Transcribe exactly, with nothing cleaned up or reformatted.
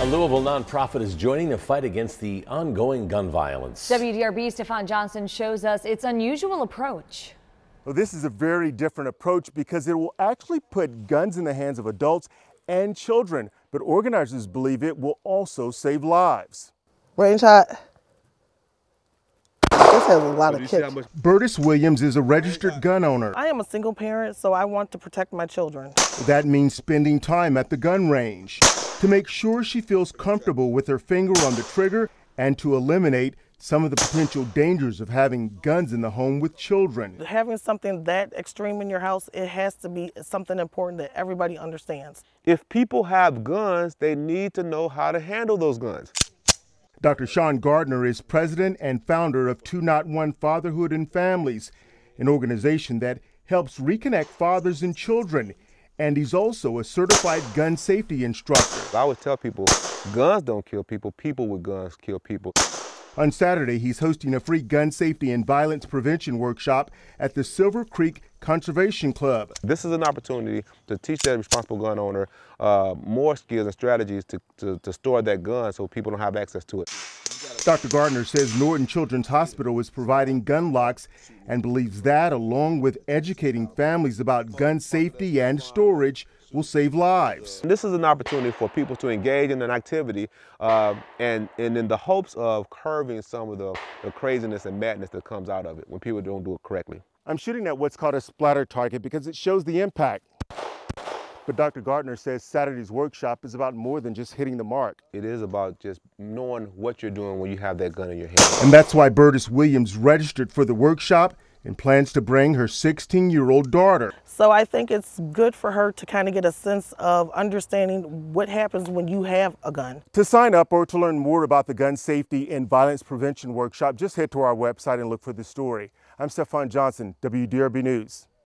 A Louisville nonprofit is joining the fight against the ongoing gun violence. W D R B's Stefan Johnson shows us its unusual approach. Well, this is a very different approach because it will actually put guns in the hands of adults and children, but organizers believe it will also save lives. Range shot. This has a lot of kids. Burtis Williams is a registered gun owner. I am a single parent, so I want to protect my children. That means spending time at the gun range to make sure she feels comfortable with her finger on the trigger and to eliminate some of the potential dangers of having guns in the home with children. Having something that extreme in your house, it has to be something important that everybody understands. If people have guns, they need to know how to handle those guns. Doctor Sean Gardner is president and founder of two not one Fatherhood and Families, an organization that helps reconnect fathers and children. And he's also a certified gun safety instructor. I always tell people, guns don't kill people, people with guns kill people. On Saturday, he's hosting a free gun safety and violence prevention workshop at the Silver Creek Conservation Club. This is an opportunity to teach that responsible gun owner uh, more skills and strategies to, to, to store that gun so people don't have access to it. Doctor Gardner says Norton Children's Hospital is providing gun locks and believes that, along with educating families about gun safety and storage, will save lives. This is an opportunity for people to engage in an activity uh, and, and in the hopes of curbing some of the, the craziness and madness that comes out of it when people don't do it correctly. I'm shooting at what's called a splatter target because it shows the impact. But Doctor Gardner says Saturday's workshop is about more than just hitting the mark. It is about just knowing what you're doing when you have that gun in your hand. And that's why Burtis Williams registered for the workshop and plans to bring her sixteen-year-old daughter. So I think it's good for her to kind of get a sense of understanding what happens when you have a gun. To sign up or to learn more about the gun safety and violence prevention workshop, just head to our website and look for the story. I'm Stefan Johnson, W D R B News.